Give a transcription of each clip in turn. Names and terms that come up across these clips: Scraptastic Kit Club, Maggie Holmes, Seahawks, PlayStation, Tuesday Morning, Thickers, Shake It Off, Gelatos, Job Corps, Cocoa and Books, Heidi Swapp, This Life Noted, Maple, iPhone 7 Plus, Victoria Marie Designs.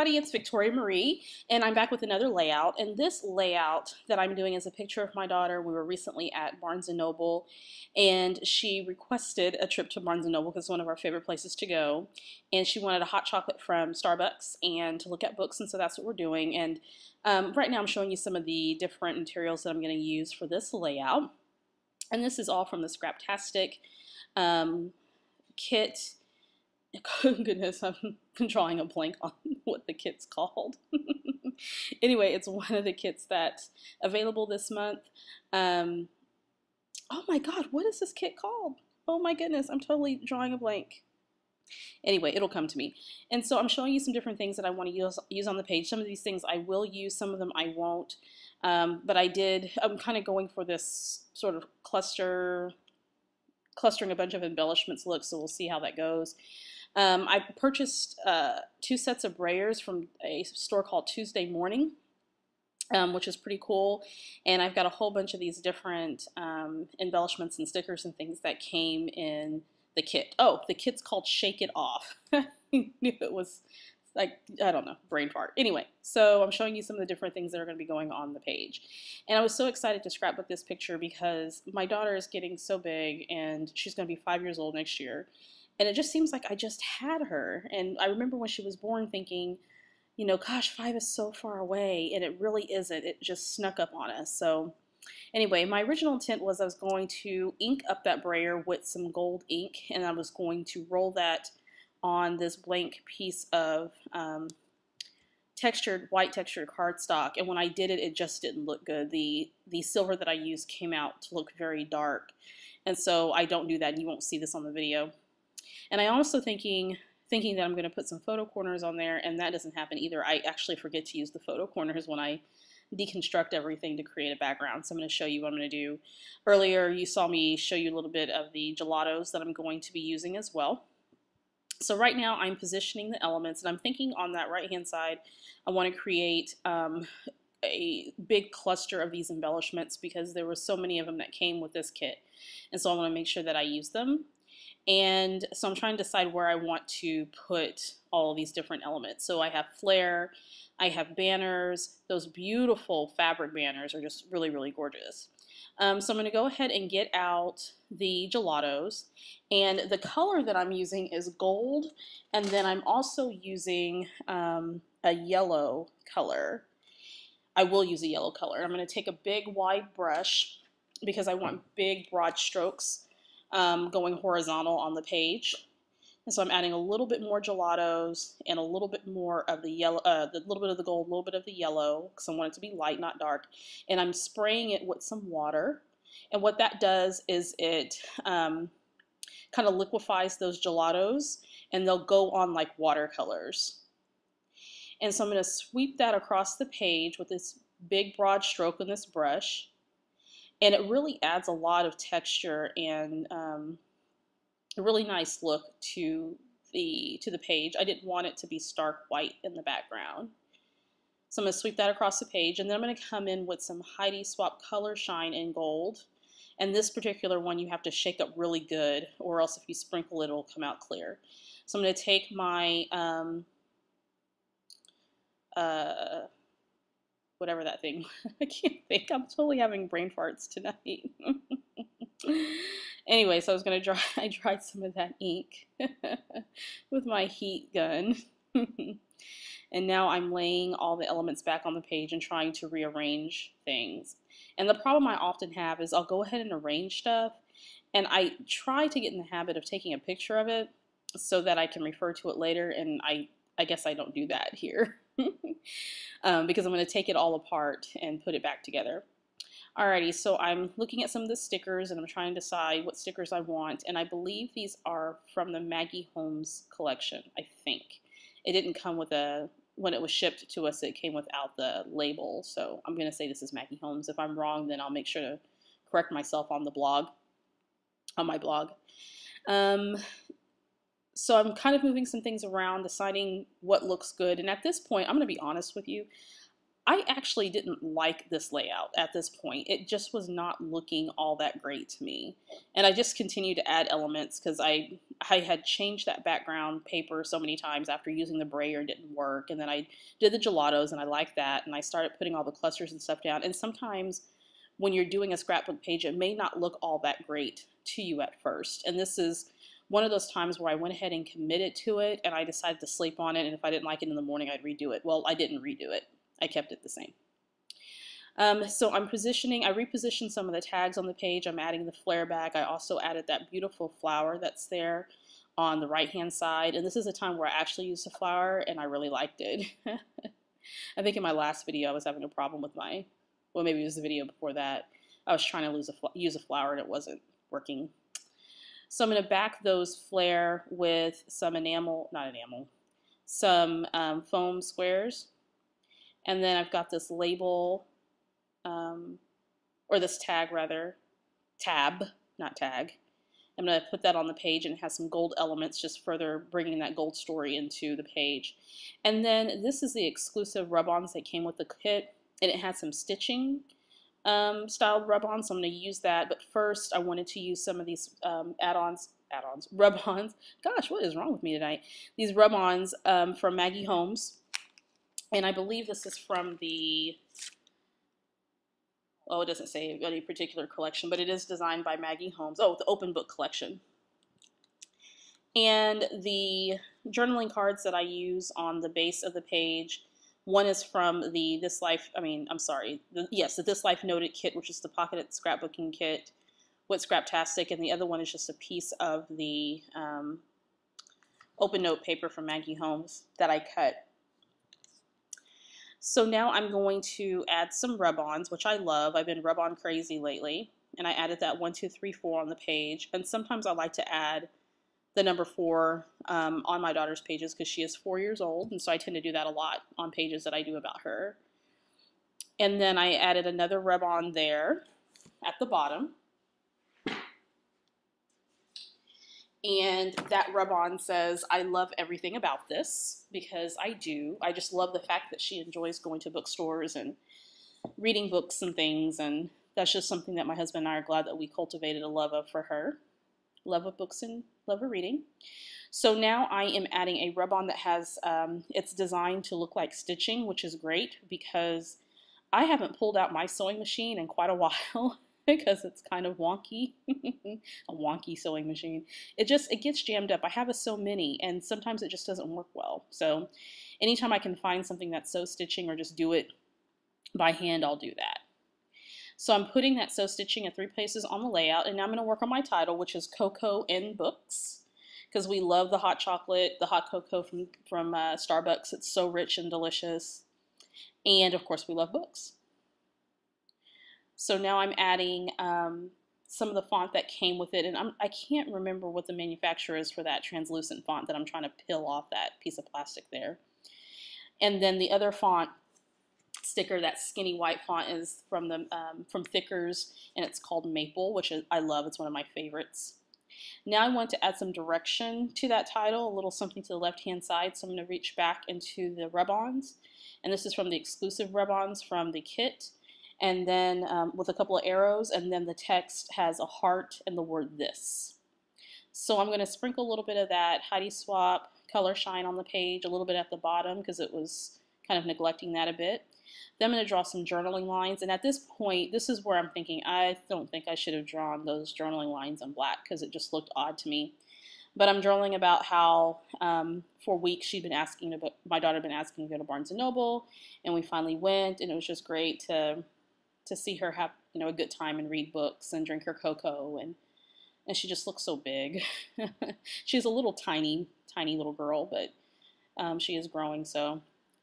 everybody, it's Victoria Marie, and I'm back with another layout. And this layout that I'm doing is a picture of my daughter. We were recently at Barnes & Noble, and she requested a trip to Barnes & Noble because it's one of our favorite places to go. And she wanted a hot chocolate from Starbucks and to look at books, and so that's what we're doing. And right now I'm showing you some of the different materials that I'm going to use for this layout. And this is all from the Scraptastic Kit. Goodness, I'm drawing a blank on what the kit's called. Anyway, it's one of the kits that's available this month. Oh my god, what is this kit called? Oh my goodness, I'm totally drawing a blank. Anyway, it'll come to me. And so I'm showing you some different things that I want to use on the page. Some of these things I will use, some of them I won't. But I'm kind of going for this sort of clustering a bunch of embellishments look, so we'll see how that goes. I purchased two sets of brayers from a store called Tuesday Morning, which is pretty cool. And I've got a whole bunch of these different embellishments and stickers and things that came in the kit. Oh, the kit's called Shake It Off. I knew it was like, I don't know, brain fart. Anyway, so I'm showing you some of the different things that are going to be going on the page. And I was so excited to scrapbook this picture because my daughter is getting so big, and she's going to be 5 years old next year. And it just seems like I just had her. And I remember when she was born thinking, you know, gosh, 5 is so far away, and it really isn't. It just snuck up on us. So anyway, my original intent was I was going to ink up that brayer with some gold ink, and I was going to roll that on this blank piece of white textured cardstock. And when I did it, it just didn't look good. The silver that I used came out to look very dark, and so I don't do that, and you won't see this on the video. And I'm also thinking that I'm going to put some photo corners on there, and that doesn't happen either. I actually forget to use the photo corners when I deconstruct everything to create a background. So I'm going to show you what I'm going to do. Earlier you saw me show you a little bit of the gelatos that I'm going to be using as well. So right now I'm positioning the elements, and I'm thinking on that right hand side I want to create a big cluster of these embellishments because there were so many of them that came with this kit, and so I want to make sure that I use them. And so I'm trying to decide where I want to put all these different elements. So I have flare, I have banners. Those beautiful fabric banners are just really, really gorgeous. So I'm going to go ahead and get out the gelatos, and the color that I'm using is gold, and then I'm also using a yellow color. I will use a yellow color. I'm going to take a big wide brush because I want big broad strokes going horizontal on the page. And so I'm adding a little bit more gelatos and a little bit more of the yellow, a little bit of the gold, a little bit of the yellow, because I want it to be light, not dark. And I'm spraying it with some water. And what that does is it kind of liquefies those gelatos, and they'll go on like watercolors. And so I'm going to sweep that across the page with this big broad stroke in this brush. And it really adds a lot of texture and a really nice look to the page. I didn't want it to be stark white in the background. So I'm going to sweep that across the page, and then I'm going to come in with some Heidi Swapp Color Shine in gold. And this particular one you have to shake up really good, or else if you sprinkle it, it'll come out clear. So I'm going to take my whatever that thing, I can't think, I'm totally having brain farts tonight. Anyway, so I was going to I dried some of that ink with my heat gun. And now I'm laying all the elements back on the page and trying to rearrange things. And the problem I often have is I'll go ahead and arrange stuff, and I try to get in the habit of taking a picture of it so that I can refer to it later, and I guess I don't do that here. Because I'm going to take it all apart and put it back together. Alrighty, so I'm looking at some of the stickers, and I'm trying to decide what stickers I want, and I believe these are from the Maggie Holmes collection, I think. It didn't come with a, when it was shipped to us, it came without the label, so I'm going to say this is Maggie Holmes. If I'm wrong, then I'll make sure to correct myself on the blog, on my blog. So I'm kind of moving some things around, deciding what looks good, and at this point, I'm going to be honest with you, I actually didn't like this layout at this point. It just was not looking all that great to me. And I just continued to add elements because I had changed that background paper so many times after using the brayer, it didn't work. And then I did the gelatos and I liked that. And I started putting all the clusters and stuff down. And sometimes when you're doing a scrapbook page, it may not look all that great to you at first. And this is one of those times where I went ahead and committed to it and I decided to sleep on it. And if I didn't like it in the morning, I'd redo it. Well, I didn't redo it. I kept it the same. So I'm positioning, I repositioned some of the tags on the page. I'm adding the flare back. I also added that beautiful flower that's there on the right-hand side. And this is a time where I actually used the flower and I really liked it. I think in my last video, I was having a problem with my, well, maybe it was the video before that. I was trying to use a flower and it wasn't working. So I'm going to back those flare with some foam squares. And then I've got this label, or this tag rather, tab, not tag. I'm going to put that on the page, and it has some gold elements, just further bringing that gold story into the page. And then this is the exclusive rub-ons that came with the kit, and it had some stitching styled rub-ons, so I'm going to use that. But first, I wanted to use some of these rub-ons. Gosh, what is wrong with me tonight? These rub-ons from Maggie Holmes. And I believe this is from the, oh, it doesn't say any particular collection, but it is designed by Maggie Holmes. Oh, the Open Book Collection. And the journaling cards that I use on the base of the page, one is from the This Life Noted kit, which is the pocketed scrapbooking kit with Scraptastic, and the other one is just a piece of the open note paper from Maggie Holmes that I cut. So now I'm going to add some rub-ons, which I love. I've been rub-on crazy lately. And I added that 1, 2, 3, 4 on the page. And sometimes I like to add the number 4 on my daughter's pages because she is 4 years old. And so I tend to do that a lot on pages that I do about her. And then I added another rub-on there at the bottom. And that rub-on says, I love everything about this, because I do. I just love the fact that she enjoys going to bookstores and reading books and things. And that's just something that my husband and I are glad that we cultivated a love of for her. Love of books and love of reading. So now I am adding a rub-on that has, it's designed to look like stitching, which is great because I haven't pulled out my sewing machine in quite a while. Because it's kind of wonky, a wonky sewing machine. It gets jammed up. I have so many, and sometimes it just doesn't work well. So anytime I can find something that's sew stitching or just do it by hand, I'll do that. So I'm putting that sew stitching at 3 places on the layout, and now I'm going to work on my title, which is Cocoa and Books, because we love the hot chocolate, the hot cocoa from Starbucks. It's so rich and delicious. And of course, we love books. So now I'm adding some of the font that came with it, and I can't remember what the manufacturer is for that translucent font that I'm trying to peel off that piece of plastic there. And then the other font sticker, that skinny white font, is from the from Thickers, and it's called Maple, which I love. It's one of my favorites. Now I want to add some direction to that title, a little something to the left-hand side, so I'm going to reach back into the rub-ons, and this is from the exclusive rub-ons from the kit. And then with a couple of arrows, and then the text has a heart and the word this. So I'm going to sprinkle a little bit of that Heidi Swapp color shine on the page, a little bit at the bottom because it was kind of neglecting that a bit. Then I'm going to draw some journaling lines, and at this point, this is where I'm thinking, I don't think I should have drawn those journaling lines in black because it just looked odd to me. But I'm journaling about how for weeks my daughter had been asking to go to Barnes & Noble, and we finally went, and it was just great to see her have, you know, a good time and read books and drink her cocoa, and she just looks so big. She's a little tiny little girl, but she is growing. So,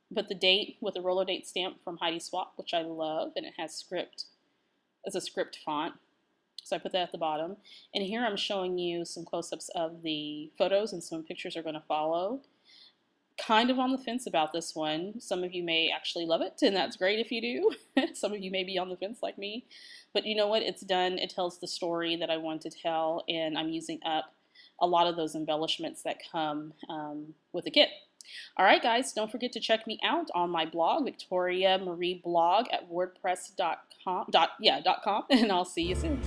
but the date with a roller date stamp from Heidi Swapp, which I love, and it has script as a script font. So I put that at the bottom, and here I'm showing you some close-ups of the photos, and some pictures are going to follow. Kind of on the fence about this one. Some of you may actually love it, and that's great if you do. Some of you may be on the fence like me. But you know what? It's done. It tells the story that I want to tell, and I'm using up a lot of those embellishments that come with the kit. All right, guys, don't forget to check me out on my blog, victoriamarieblog@wordpress.com, and I'll see you soon.